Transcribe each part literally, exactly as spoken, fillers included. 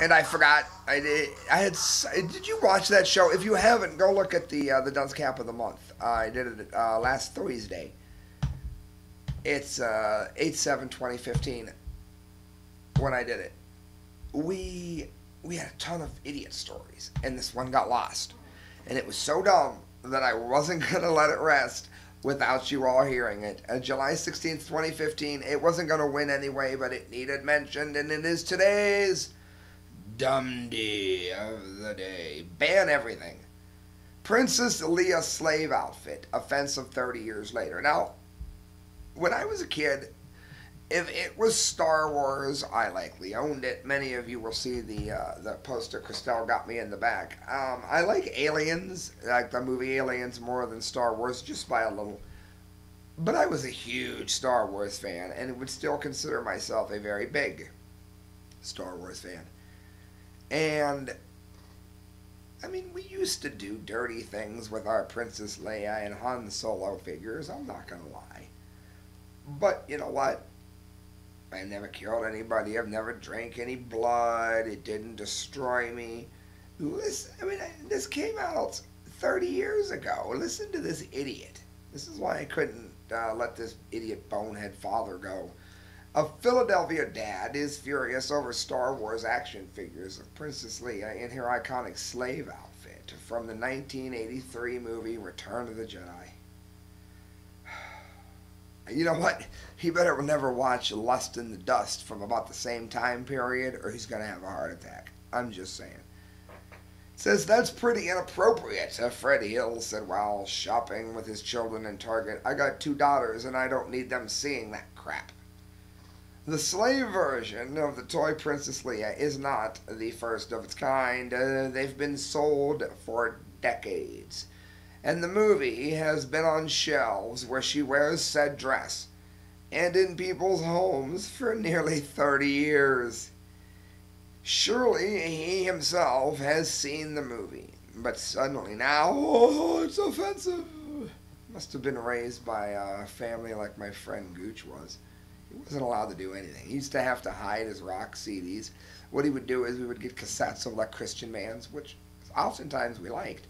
And I forgot. I did. I had. Did you watch that show? If you haven't, go look at the uh, the Dunce Cap of the Month. Uh, I did it uh, last Thursday. It's uh, eight seven twenty fifteen when I did it. We we had a ton of idiot stories, and this one got lost. And it was so dumb that I wasn't going to let it rest without you all hearing it. Uh, July sixteenth, twenty fifteen, it wasn't going to win anyway, but it needed mentioned, and it is today's Dumdy of the day. Ban everything. Princess Leia slave outfit. Offensive thirty years later. Now, when I was a kid, if it was Star Wars, I likely owned it. Many of you will see the uh, the poster Christelle got me in the back. Um, I like Aliens, like the movie Aliens, more than Star Wars, just by a little. But I was a huge Star Wars fan, and would still consider myself a very big Star Wars fan. And, I mean, we used to do dirty things with our Princess Leia and Han Solo figures, I'm not going to lie. But, you know what? I never killed anybody, I've never drank any blood, it didn't destroy me. Listen, I mean, I, this came out thirty years ago. Listen to this idiot. This is why I couldn't uh, let this idiot bonehead father go. A Philadelphia dad is furious over Star Wars action figures of Princess Leia in her iconic slave outfit from the nineteen eighty-three movie Return of the Jedi. You know what? He better never watch Lust in the Dust from about the same time period, or he's going to have a heart attack. I'm just saying. It says, that's pretty inappropriate. Uh, Fred Hill said while shopping with his children in Target, I got two daughters and I don't need them seeing that crap. The slave version of the toy Princess Leia is not the first of its kind. Uh, they've been sold for decades. And the movie has been on shelves where she wears said dress and in people's homes for nearly thirty years. Surely he himself has seen the movie. But suddenly now, oh, it's offensive. Must have been raised by a family like my friend Gooch was. He wasn't allowed to do anything. He used to have to hide his rock C Ds. What he would do is we would get cassettes of like Christian bands, which oftentimes we liked.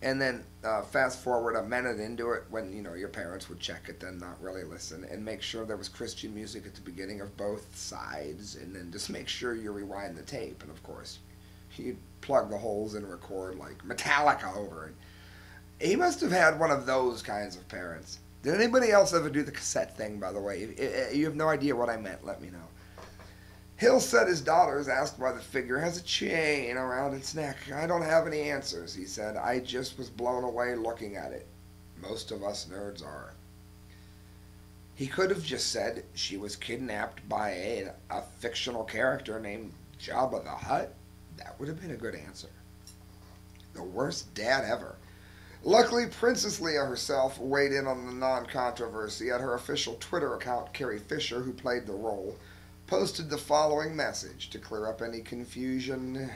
And then uh, fast forward a minute into it when, you know, your parents would check it, then not really listen, and make sure there was Christian music at the beginning of both sides, and then just make sure you rewind the tape. And of course, he'd plug the holes and record like Metallica over it. He must have had one of those kinds of parents. Did anybody else ever do the cassette thing, by the way? If, if you have no idea what I meant, let me know. Hill said his daughters asked why the figure has a chain around its neck. I don't have any answers, he said. I just was blown away looking at it. Most of us nerds are. He could have just said she was kidnapped by a, a fictional character named Jabba the Hutt. That would have been a good answer. The worst dad ever. Luckily, Princess Leia herself weighed in on the non-controversy. At her official Twitter account, Carrie Fisher, who played the role, posted the following message to clear up any confusion.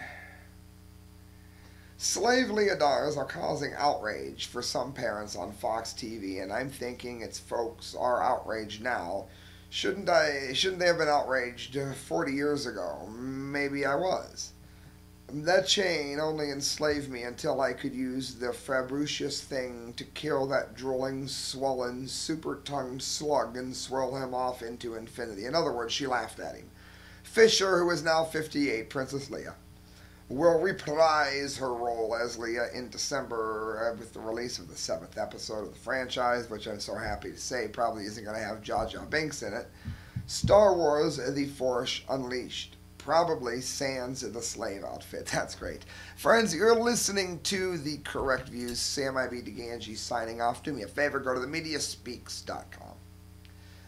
Slave Leia daughters are causing outrage for some parents on Fox T V, and I'm thinking it's folks are outraged now. Shouldn't I? Shouldn't they have been outraged forty years ago? Maybe I was. That chain only enslaved me until I could use the Fabricious thing to kill that drooling, swollen, super-tongued slug and swirl him off into infinity. In other words, she laughed at him. Fisher, who is now fifty-eight, Princess Leia, will reprise her role as Leia in December with the release of the seventh episode of the franchise, which I'm so happy to say probably isn't going to have Jar Jar Binks in it. Star Wars, The Force Unleashed. Probably sans the slave outfit. That's great. Friends, you're listening to The Correct Views. Sam I Be Di Gangi signing off. Do me a favor. Go to the media speaks dot com.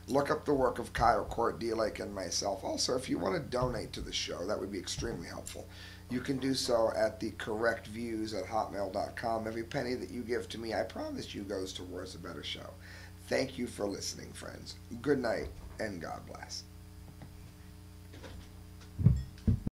Look up the work of Kyle Court, D-Lake, and myself. Also, if you want to donate to the show, that would be extremely helpful. You can do so at the correct views at hotmail dot com. Every penny that you give to me, I promise you, goes towards a better show. Thank you for listening, friends. Good night, and God bless.